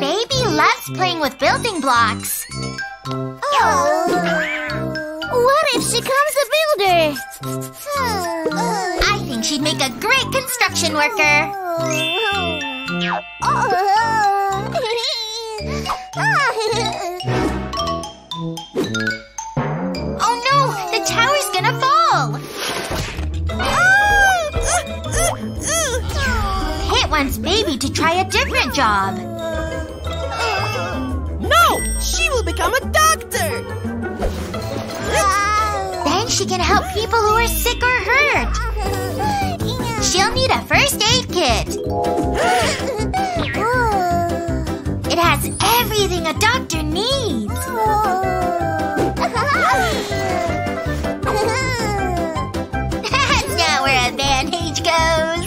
Baby loves playing with building blocks. Oh. What if she becomes a builder? I think she'd make a great construction worker. Oh no, the tower's gonna fall. Pit wants Baby to try a different job. No, she will become a doctor. Then she can help people who are sick or hurt. She'll need a first aid kit. It has everything a doctor needs. That's not where a bandage goes.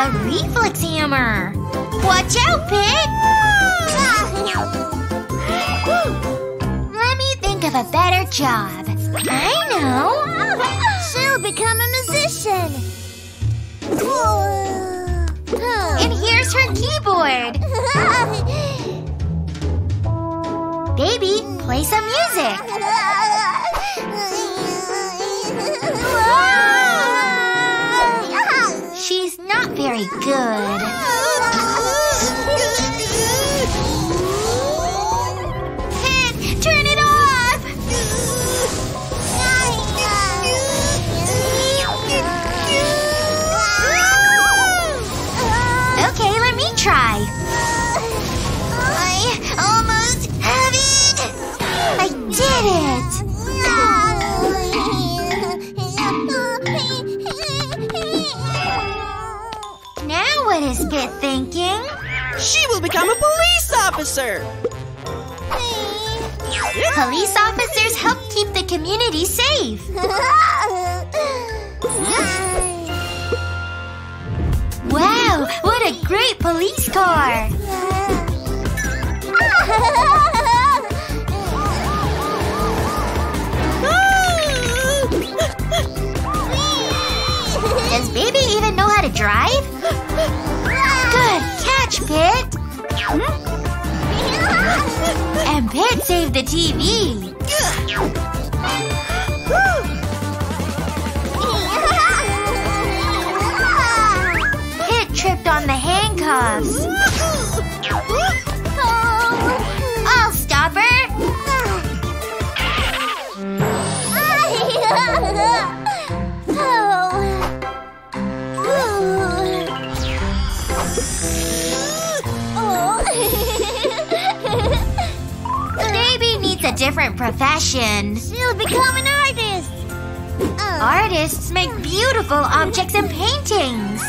A reflex hammer. Watch out, Pit! Of a better job. I know. She'll become a musician. And here's her keyboard. Baby, play some music. She's not very good. Try. I almost have it. I did it. Now what is Pit thinking? She will become a police officer. Police officers help keep the community safe. Wow, what a great police car! Does Baby even know how to drive? Good catch, Pit! And Pit saved the TV! Tripped on the handcuffs. I'll stop her. Baby needs a different profession. She'll become an artist. Artists make beautiful objects and paintings.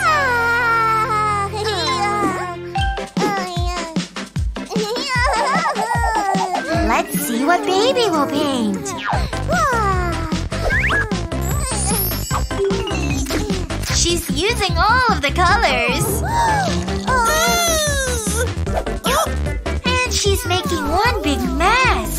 Let's see what Baby will paint. She's using all of the colors. And she's making one big mess.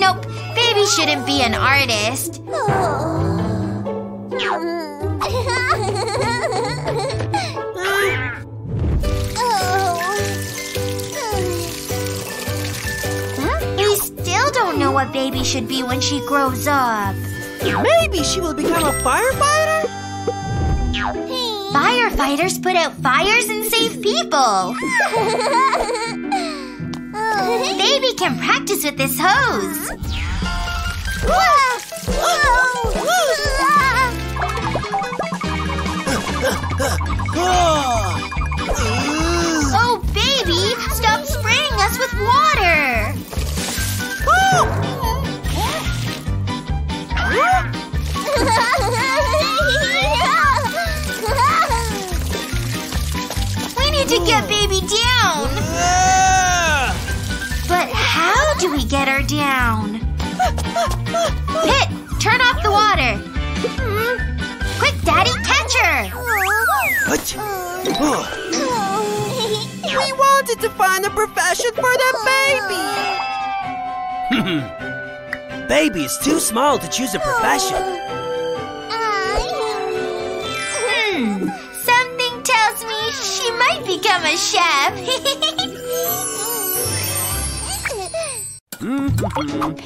Nope, Baby shouldn't be an artist. We still don't know what Baby should be when she grows up. Maybe she will become a firefighter? Firefighters put out fires and save people. Baby can practice with this hose. Oh, Baby, stop spraying us with water. We need to get Baby down! But how do we get her down? Pit! Turn off the water! Quick, Daddy, catch her! We wanted to find a profession for that baby! Baby is too small to choose a profession. Something tells me she might become a chef.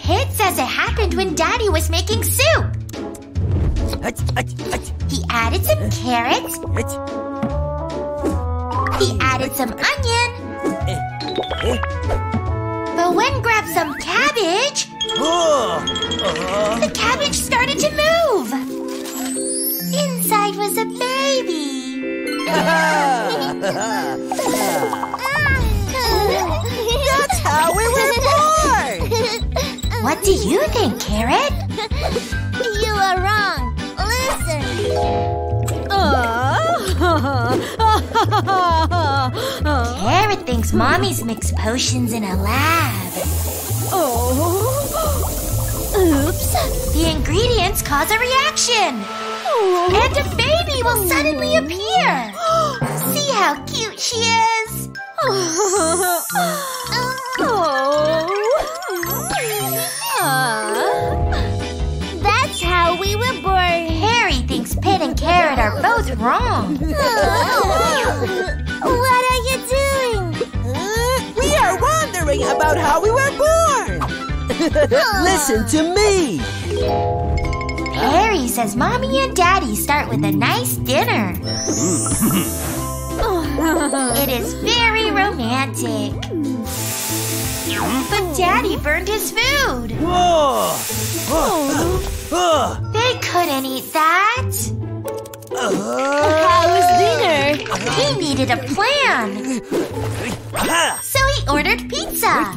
Pit says it happened when Daddy was making soup. He added some carrots. He added some onion. But when grabbed some cabbage, the cabbage started to move. Inside was a baby. That's how we were born. What do you think, Carrot? You are wrong. Carrot thinks Mommy's mixed potions in a lab. Oops. The ingredients cause a reaction. And a baby will suddenly appear. See how cute she is. That's how we were born. Pit and Carrot are both wrong. What are you doing? We are wondering about how we were born. Listen to me. Harry says Mommy and Daddy start with a nice dinner. It is very romantic. But Daddy burned his food. They couldn't eat that. How was dinner? He needed a plan. So he ordered pizza.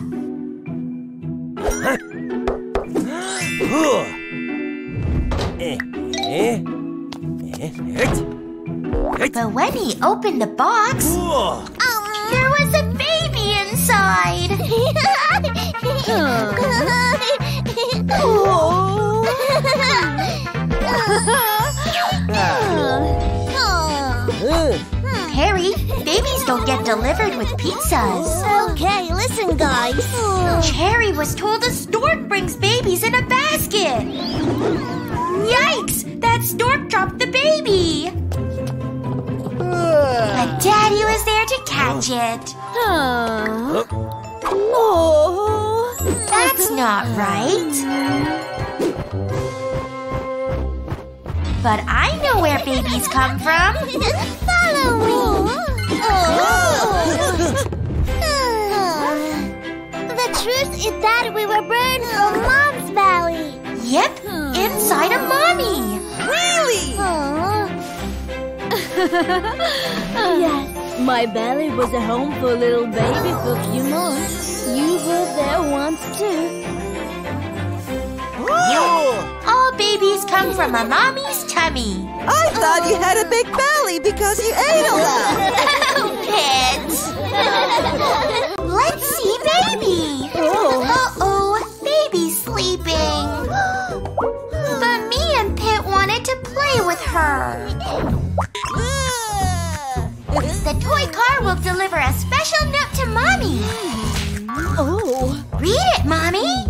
But when he opened the box, there was a baby inside. Harry, babies don't get delivered with pizzas. Okay, listen, guys. Cherry was told a stork brings babies in a basket. Yikes! That stork dropped the baby. But Daddy was there to catch it. That's not right. But I know where babies come from. Follow me. The truth is that we were born from Mom's belly. Yep, inside of Mommy. Really? Yes, my belly was a home for a little baby for a few months. You were there once too. All babies come from a mommy's tummy. I thought you had a big belly because you ate a lot. Kids. Let's see baby. Baby's sleeping. But me and Pit wanted to play with her. The toy car will deliver a special note to Mommy. Read it, Mommy.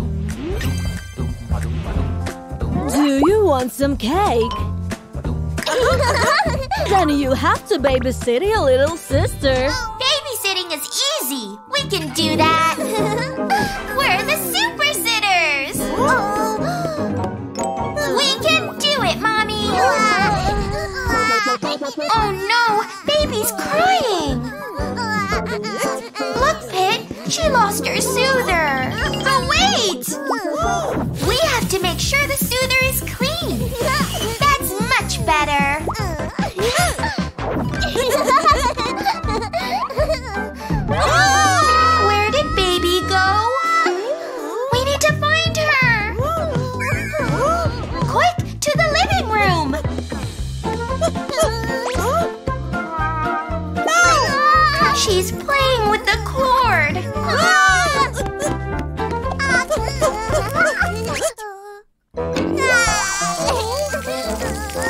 Do you want some cake? Then you have to babysit your little sister. Babysitting is easy. We can do that. We're the supersitters. We can do it, Mommy. Oh no, baby's crying. Look, Pit, she lost her soother. But wait! We have to make sure the soother is clean. That's much better. Where did baby go? We need to find her. Quick, to the living room. She's playing with the cord!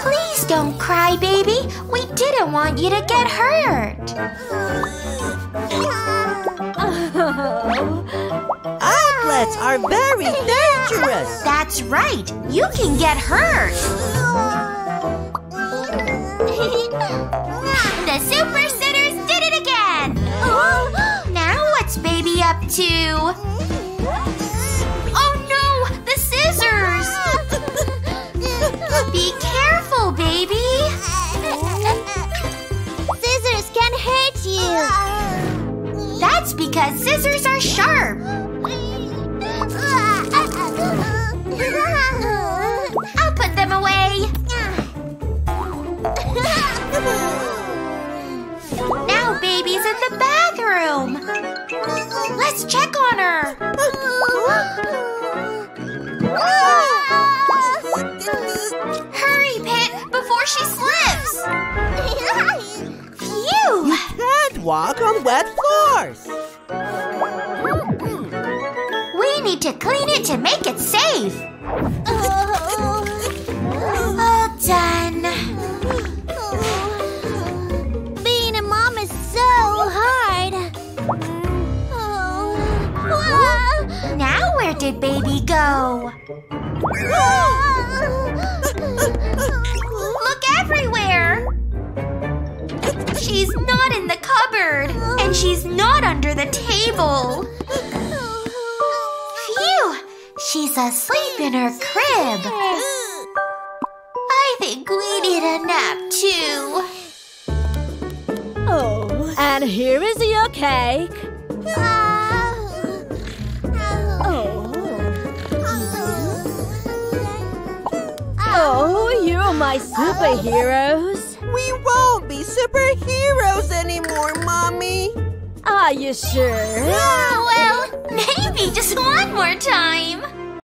Please don't cry, baby! We didn't want you to get hurt! Omelets are very dangerous! That's right! You can get hurt! The Super Sitters did it again! Now what's Baby up to? Oh no! The scissors! Be careful, Baby! Scissors can hurt you! That's because scissors are sharp! I'll put them away! Now Baby's in the bathroom. Let's check on her. Hurry, Pit, before she slips. Phew! You can't walk on wet floors. We need to clean it to make it safe. All done. Now where did Baby go? Look everywhere! She's not in the cupboard, and she's not under the table. Phew! She's asleep in her crib. I think we need a nap too. Oh, and here is your cake. Oh, you're my superheroes. We won't be superheroes anymore, Mommy. Are you sure? Well, maybe just one more time.